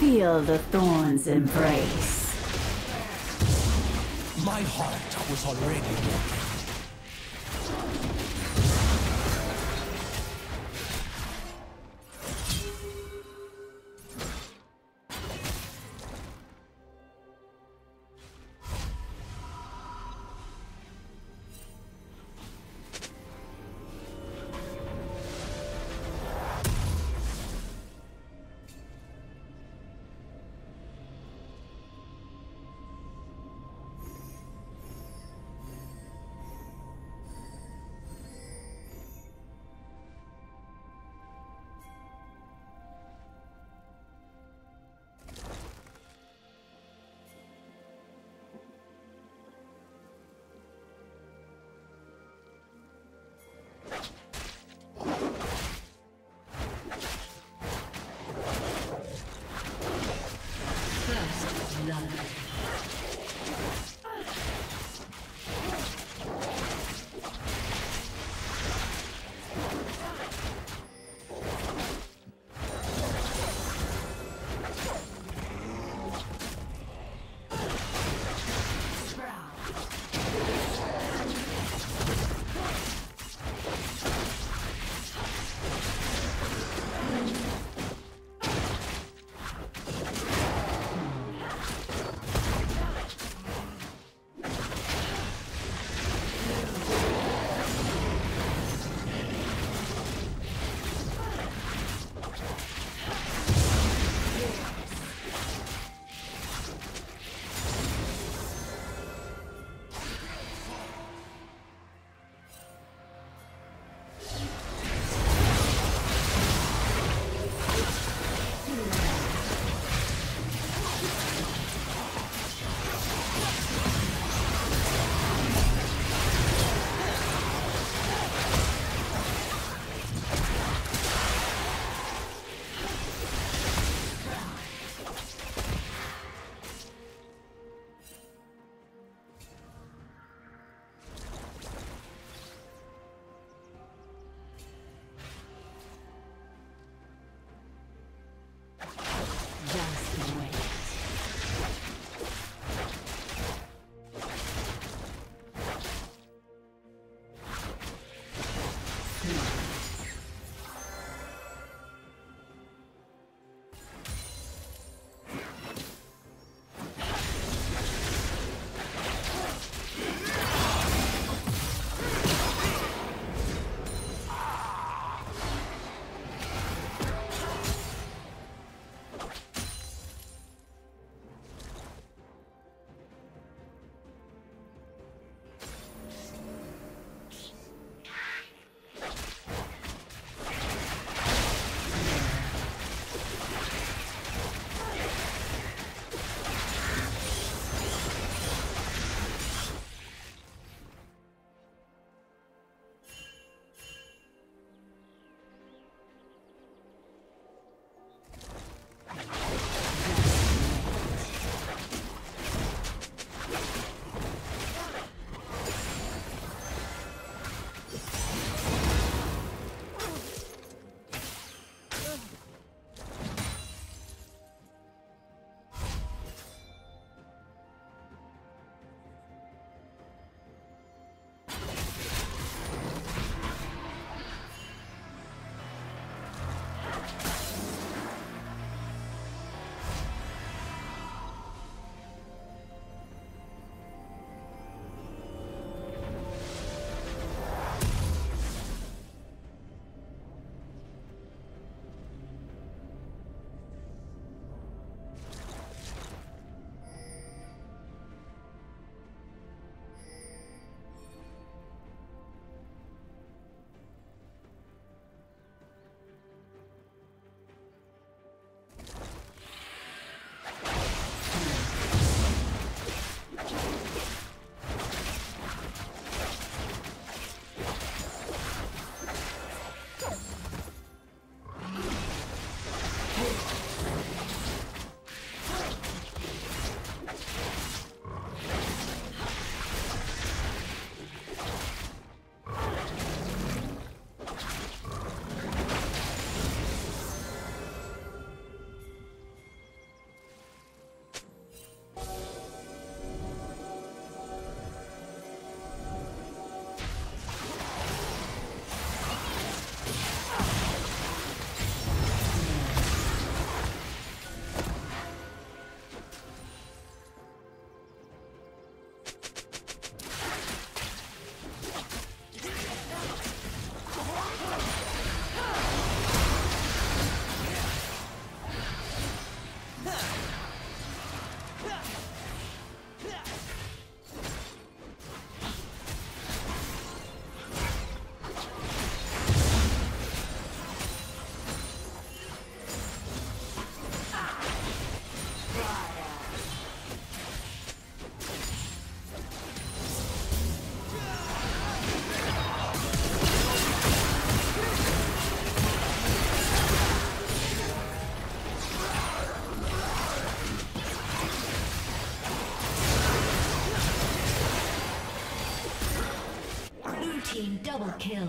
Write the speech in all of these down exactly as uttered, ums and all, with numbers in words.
Feel the thorns embrace. My heart was already broken. Double kill.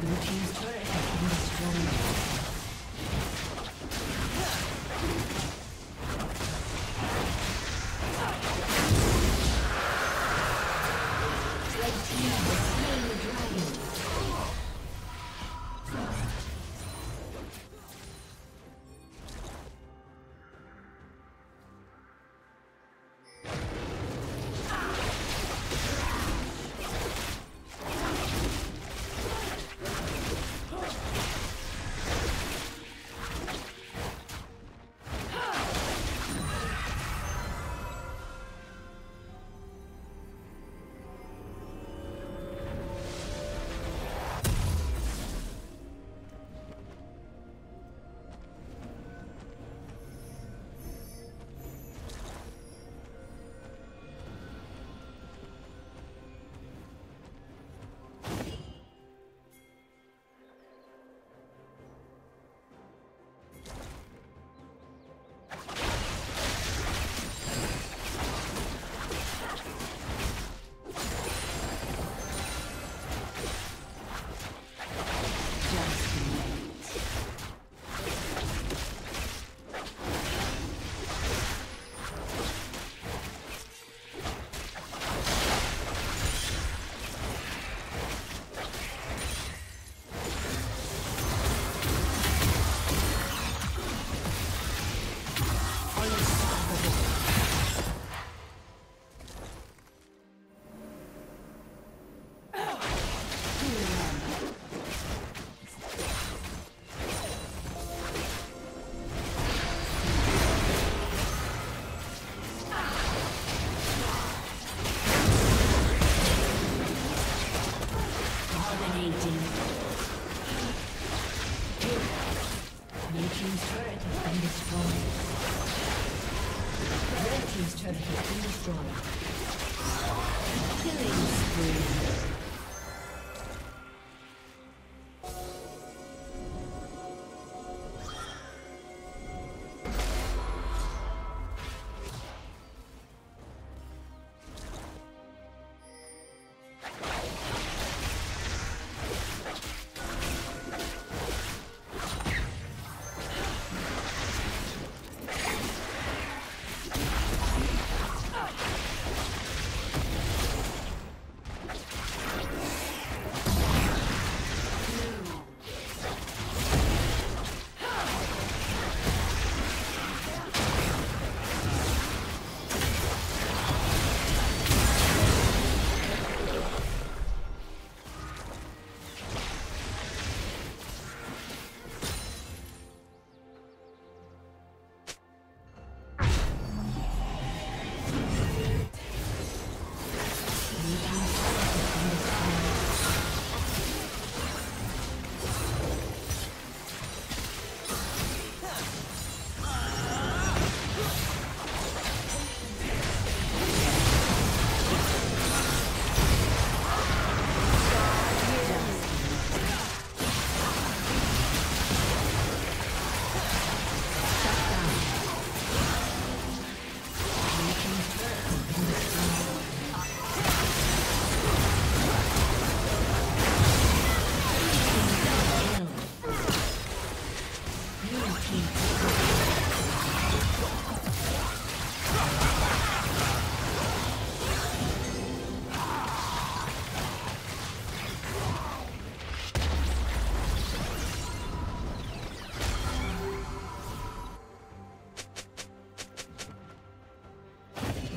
Blue team's turret has been destroyed.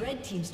Red team's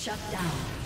Shut down.